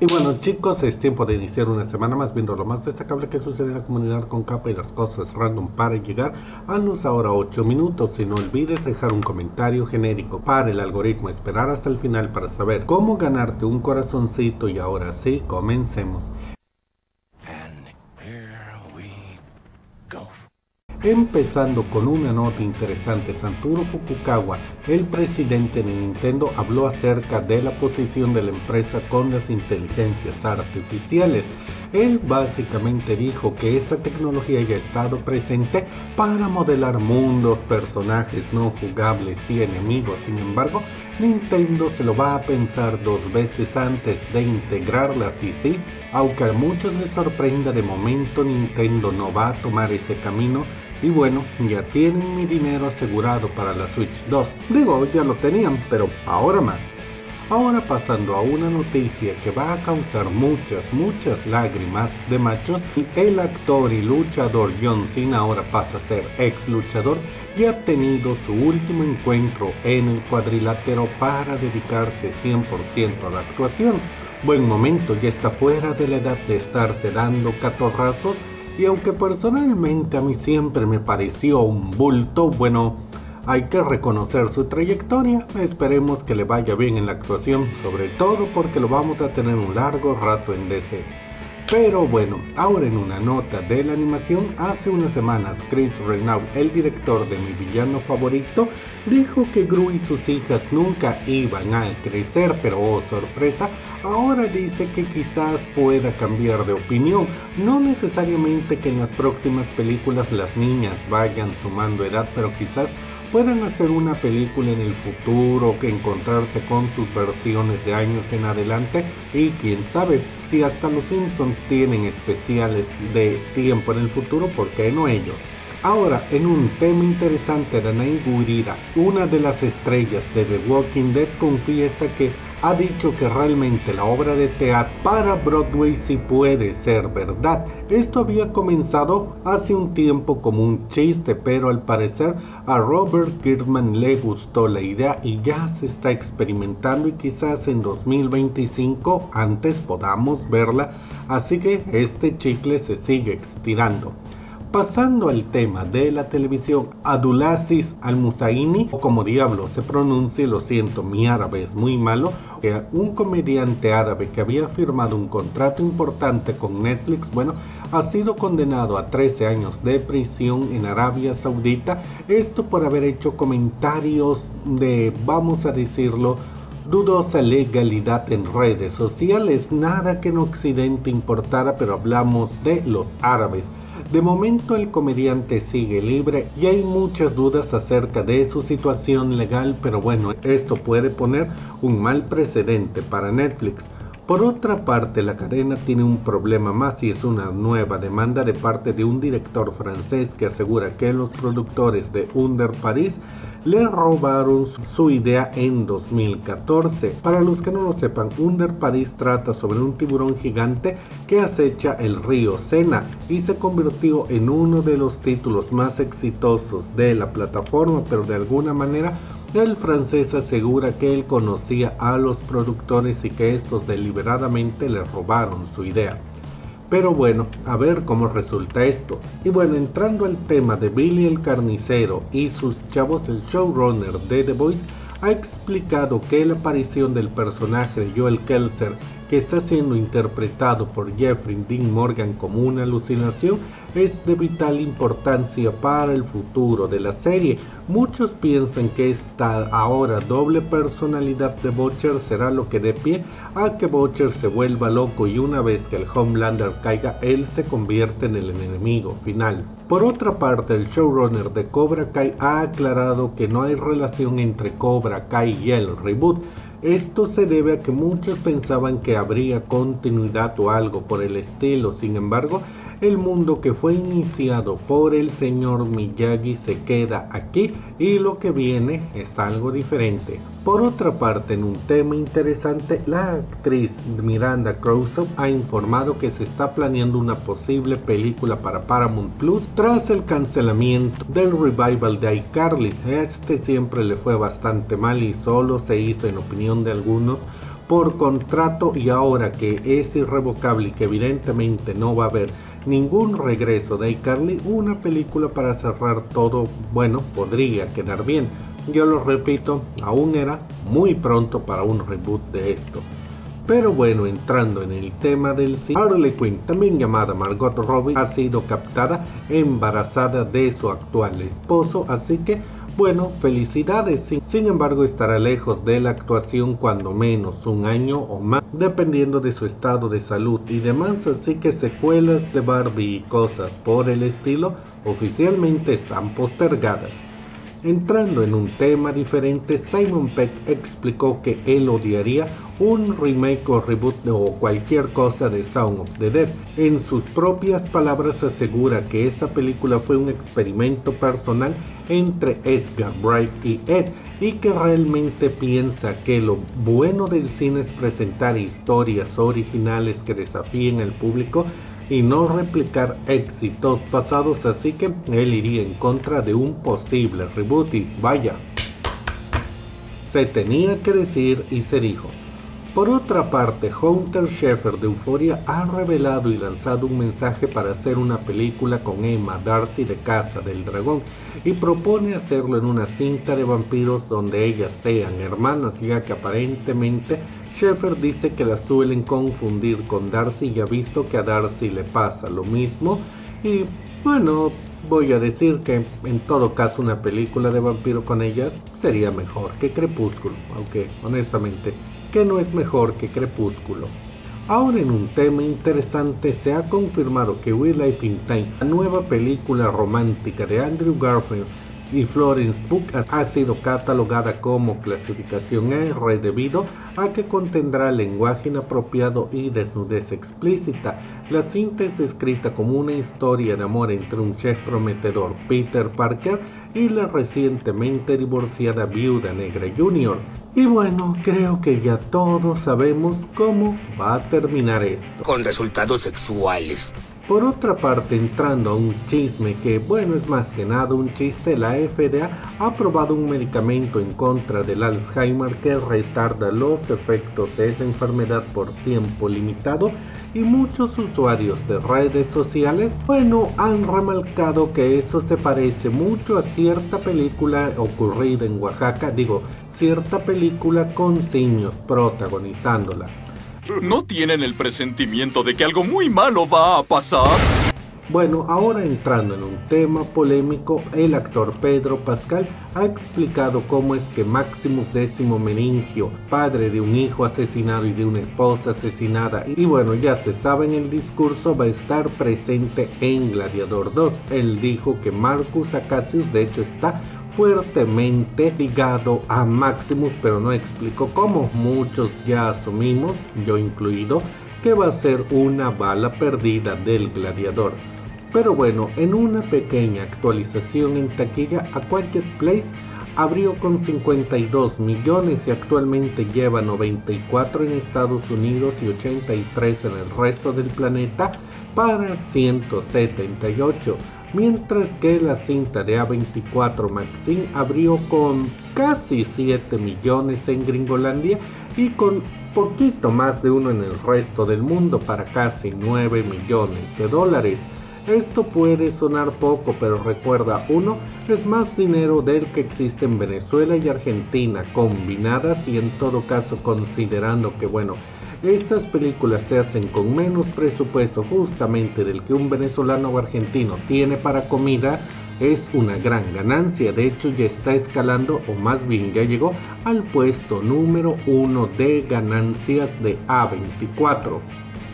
Y bueno, chicos, es tiempo de iniciar una semana más viendo lo más destacable que sucede en la comunidad con capa y las cosas random para llegar a nos ahora 8 minutos. Y no olvides dejar un comentario genérico para el algoritmo, esperar hasta el final para saber cómo ganarte un corazoncito. Y ahora sí, comencemos. Empezando con una nota interesante, Santuro Fukukawa, el presidente de Nintendo, habló acerca de la posición de la empresa con las inteligencias artificiales. Él básicamente dijo que esta tecnología ya ha estado presente para modelar mundos, personajes no jugables y enemigos. Sin embargo, Nintendo se lo va a pensar dos veces antes de integrarlas. Y sí, aunque a muchos les sorprenda, de momento Nintendo no va a tomar ese camino. Y bueno, ya tienen mi dinero asegurado para la Switch 2. Digo, ya lo tenían, pero ahora más. Ahora pasando a una noticia que va a causar muchas lágrimas de machos. El actor y luchador John Cena ahora pasa a ser ex luchador y ha tenido su último encuentro en el cuadrilátero para dedicarse 100% a la actuación. Buen momento, ya está fuera de la edad de estarse dando catorrazos, y aunque personalmente a mí siempre me pareció un bulto, bueno, hay que reconocer su trayectoria. Esperemos que le vaya bien en la actuación, sobre todo porque lo vamos a tener un largo rato en DC. Pero bueno, ahora en una nota de la animación, hace unas semanas Chris Renaud, el director de Mi Villano Favorito, dijo que Gru y sus hijas nunca iban a crecer, pero oh sorpresa, ahora dice que quizás pueda cambiar de opinión. No necesariamente que en las próximas películas las niñas vayan sumando edad, pero quizás pueden hacer una película en el futuro, que encontrarse con sus versiones de años en adelante, y quién sabe si hasta los Simpsons tienen especiales de tiempo en el futuro, ¿por qué no ellos? Ahora, en un tema interesante, Danai Gurira, una de las estrellas de The Walking Dead, confiesa que ha dicho que realmente la obra de teatro para Broadway sí puede ser verdad. Esto había comenzado hace un tiempo como un chiste, pero al parecer a Robert Kirkman le gustó la idea y ya se está experimentando, y quizás en 2025 antes podamos verla, así que este chicle se sigue estirando. Pasando al tema de la televisión, Adulaziz Al-Musaini, o como diablo se pronuncie, lo siento, mi árabe es muy malo, un comediante árabe que había firmado un contrato importante con Netflix, bueno, ha sido condenado a 13 años de prisión en Arabia Saudita, esto por haber hecho comentarios de, vamos a decirlo, dudosa legalidad en redes sociales. Nada que en Occidente importara, pero hablamos de los árabes. De momento el comediante sigue libre y hay muchas dudas acerca de su situación legal, pero bueno, esto puede poner un mal precedente para Netflix. Por otra parte, la cadena tiene un problema más, y es una nueva demanda de parte de un director francés que asegura que los productores de Under Paris le robaron su idea en 2014. Para los que no lo sepan, Under Paris trata sobre un tiburón gigante que acecha el río Sena y se convirtió en uno de los títulos más exitosos de la plataforma, pero de alguna manera el francés asegura que él conocía a los productores y que estos deliberadamente le robaron su idea. Pero bueno, a ver cómo resulta esto. Y bueno, entrando al tema de Billy el Carnicero y sus chavos, el showrunner de The Boys ha explicado que la aparición del personaje de Joel Kelser, que está siendo interpretado por Jeffrey Dean Morgan como una alucinación, es de vital importancia para el futuro de la serie. Muchos piensan que esta ahora doble personalidad de Butcher será lo que dé pie a que Butcher se vuelva loco, y una vez que el Homelander caiga, él se convierte en el enemigo final. Por otra parte, el showrunner de Cobra Kai ha aclarado que no hay relación entre Cobra Kai y el reboot. Esto se debe a que muchos pensaban que habría continuidad o algo por el estilo. Sin embargo, el mundo que fue iniciado por el señor Miyagi se queda aquí, y lo que viene es algo diferente. Por otra parte, en un tema interesante, la actriz Miranda Cosgrove ha informado que se está planeando una posible película para Paramount Plus tras el cancelamiento del revival de iCarly. Este siempre le fue bastante mal y solo se hizo, en opinión de algunos, por contrato, y ahora que es irrevocable y que evidentemente no va a haber ningún regreso de iCarly, una película para cerrar todo, bueno, podría quedar bien. Yo lo repito, aún era muy pronto para un reboot de esto. Pero bueno, entrando en el tema del cine, Harley Quinn, también llamada Margot Robbie, ha sido captada embarazada de su actual esposo, así que bueno, felicidades. Sin embargo, estará lejos de la actuación cuando menos un año o más, dependiendo de su estado de salud y demás, así que secuelas de Barbie y cosas por el estilo oficialmente están postergadas. Entrando en un tema diferente, Simon Pegg explicó que él odiaría un remake o reboot o cualquier cosa de Shaun of the Dead. En sus propias palabras asegura que esa película fue un experimento personal entre Edgar Wright y Ed, y que realmente piensa que lo bueno del cine es presentar historias originales que desafíen al público y no replicar éxitos pasados, así que él iría en contra de un posible reboot, y vaya, se tenía que decir y se dijo. Por otra parte, Hunter Schafer de Euphoria ha revelado y lanzado un mensaje para hacer una película con Emma Darcy de Casa del Dragón, y propone hacerlo en una cinta de vampiros donde ellas sean hermanas, ya que aparentemente Schafer dice que la suelen confundir con Darcy y ha visto que a Darcy le pasa lo mismo. Y bueno, voy a decir que en todo caso una película de vampiro con ellas sería mejor que Crepúsculo, aunque honestamente que no es mejor que Crepúsculo. Ahora, en un tema interesante, se ha confirmado que We Live in Time, la nueva película romántica de Andrew Garfield y Florence Pugh, ha sido catalogada como clasificación R debido a que contendrá lenguaje inapropiado y desnudez explícita. La cinta es descrita como una historia de amor entre un chef prometedor, Peter Parker, y la recientemente divorciada Viuda Negra Jr. Y bueno, creo que ya todos sabemos cómo va a terminar esto, con resultados sexuales. Por otra parte, entrando a un chisme que, bueno, es más que nada un chiste, la FDA ha aprobado un medicamento en contra del Alzheimer que retarda los efectos de esa enfermedad por tiempo limitado, y muchos usuarios de redes sociales, bueno, han remarcado que eso se parece mucho a cierta película ocurrida en Oaxaca, digo, cierta película con simios protagonizándola. ¿No tienen el presentimiento de que algo muy malo va a pasar? Bueno, ahora entrando en un tema polémico, el actor Pedro Pascal ha explicado cómo es que Maximus Décimo Meningio, padre de un hijo asesinado y de una esposa asesinada, y bueno, ya se sabe en el discurso, va a estar presente en Gladiador 2. Él dijo que Marcus Acacius de hecho está fuertemente ligado a Maximus, pero no explicó cómo. Muchos ya asumimos, yo incluido, que va a ser una bala perdida del gladiador. Pero bueno, en una pequeña actualización en taquilla, A Quiet Place abrió con 52 millones y actualmente lleva 94 en Estados Unidos y 83 en el resto del planeta para 178. Mientras que la cinta de A24 Maxine abrió con casi 7 millones en Gringolandia y con poquito más de uno en el resto del mundo para casi 9 millones de dólares. Esto puede sonar poco, pero recuerda, uno, es más dinero del que existe en Venezuela y Argentina combinadas, y en todo caso considerando que bueno, estas películas se hacen con menos presupuesto justamente del que un venezolano o argentino tiene para comida, es una gran ganancia. De hecho, ya está escalando, o más bien ya llegó al puesto número 1 de ganancias de A24.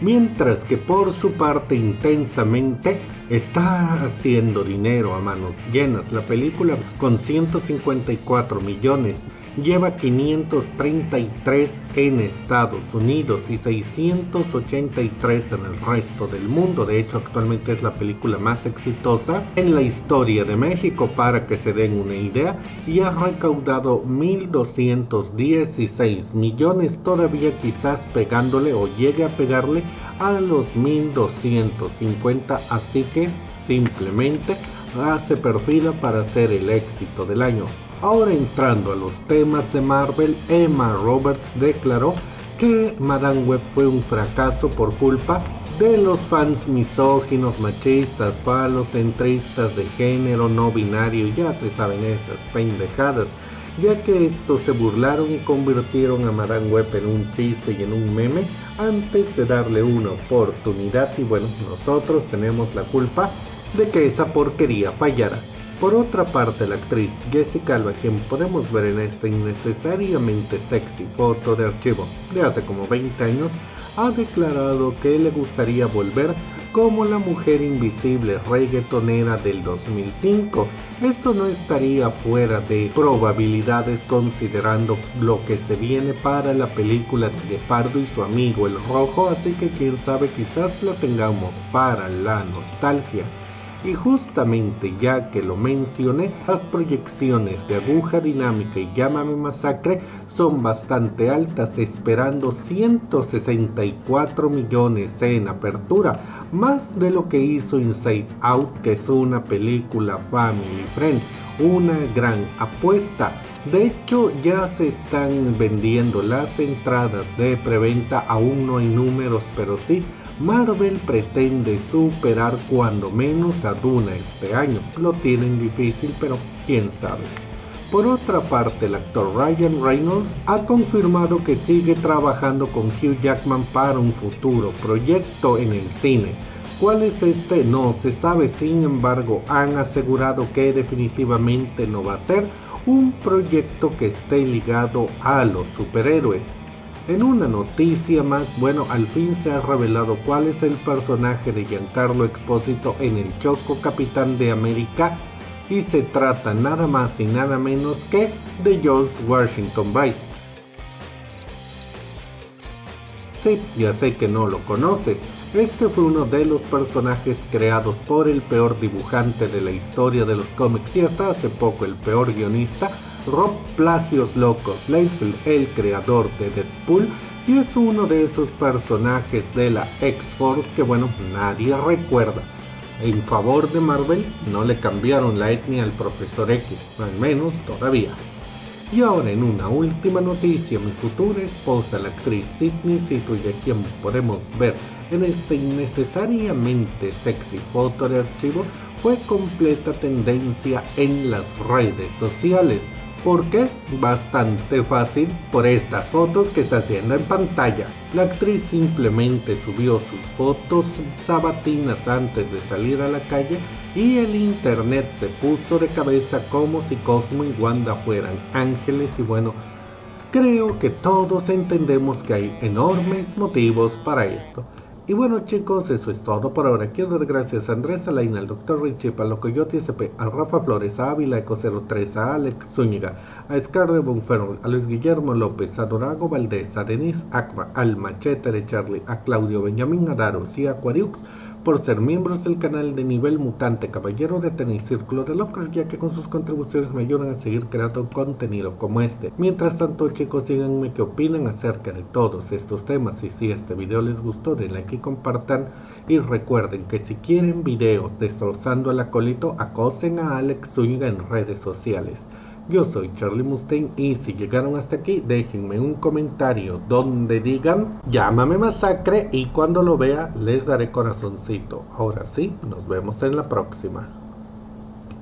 Mientras que por su parte, Intensamente está haciendo dinero a manos llenas. La película, con 154 millones, lleva 533 en Estados Unidos y 683 en el resto del mundo. De hecho, actualmente es la película más exitosa en la historia de México. Para que se den una idea, y ha recaudado 1.216 millones, todavía quizás pegándole o llegue a pegarle a los 1.250, así que simplemente se perfila para ser el éxito del año. Ahora, entrando a los temas de Marvel, Emma Roberts declaró que Madame Web fue un fracaso por culpa de los fans misóginos, machistas, falocentristas, de género, no binario, ya se saben esas pendejadas, ya que estos se burlaron y convirtieron a Madame Web en un chiste y en un meme antes de darle una oportunidad, y bueno, nosotros tenemos la culpa de que esa porquería fallara. Por otra parte, la actriz Jessica Alba, quien podemos ver en esta innecesariamente sexy foto de archivo de hace como 20 años, ha declarado que le gustaría volver como la mujer invisible reggaetonera del 2005. Esto no estaría fuera de probabilidades considerando lo que se viene para la película de Leopardo y su amigo el Rojo, así que quién sabe, quizás la tengamos para la nostalgia. Y justamente ya que lo mencioné, las proyecciones de Aguja Dinámica y Llámame Masacre son bastante altas, esperando 164 millones en apertura, más de lo que hizo Inside Out, que es una película family friend, una gran apuesta. De hecho, ya se están vendiendo las entradas de preventa, aún no hay números, pero sí, Marvel pretende superar cuando menos a Duna este año. Lo tienen difícil, pero quién sabe. Por otra parte, el actor Ryan Reynolds ha confirmado que sigue trabajando con Hugh Jackman para un futuro proyecto en el cine. ¿Cuál es este? No se sabe, sin embargo han asegurado que definitivamente no va a ser un proyecto que esté ligado a los superhéroes. En una noticia más, bueno, al fin se ha revelado cuál es el personaje de Giancarlo Expósito en el Choco Capitán de América, y se trata nada más y nada menos que de George Washington Wright. Sí, ya sé que no lo conoces. Este fue uno de los personajes creados por el peor dibujante de la historia de los cómics y hasta hace poco el peor guionista, Rob Plagios Locos Layfield, el creador de Deadpool, y es uno de esos personajes de la X-Force que bueno, nadie recuerda. En favor de Marvel, no le cambiaron la etnia al Profesor X, al menos todavía. Y ahora en una última noticia, mi futura esposa, la actriz Sydney Sidney, a quien podemos ver en esta innecesariamente sexy foto de archivo, fue completa tendencia en las redes sociales. ¿Por qué? Bastante fácil, por estas fotos que estás viendo en pantalla. La actriz simplemente subió sus fotos sabatinas antes de salir a la calle y el internet se puso de cabeza como si Cosmo y Wanda fueran ángeles, y bueno, creo que todos entendemos que hay enormes motivos para esto. Y bueno chicos, eso es todo por ahora. Quiero dar gracias a Andrés Alain, al Dr. Richie, a Lo Coyote SP, a Rafa Flores, a Ávila Eco 03, a Alex Zúñiga, a Scarlett Bonferrol, a Luis Guillermo López, a Dorago Valdés, a Denise Acba, al Machete de Charlie, a Claudio Benjamín Adaros y a Aquariux por ser miembros del canal de Nivel Mutante, Caballero de Tenis, Círculo de Lovecraft, ya que con sus contribuciones me ayudan a seguir creando contenido como este. Mientras tanto chicos, díganme qué opinan acerca de todos estos temas, y si este video les gustó denle like y compartan, y recuerden que si quieren videos destrozando al acólito, acosen a Alex Zúñiga en redes sociales. Yo soy Charlie Mustaine, y si llegaron hasta aquí, déjenme un comentario donde digan Llámame Masacre, y cuando lo vea les daré corazoncito. Ahora sí, nos vemos en la próxima.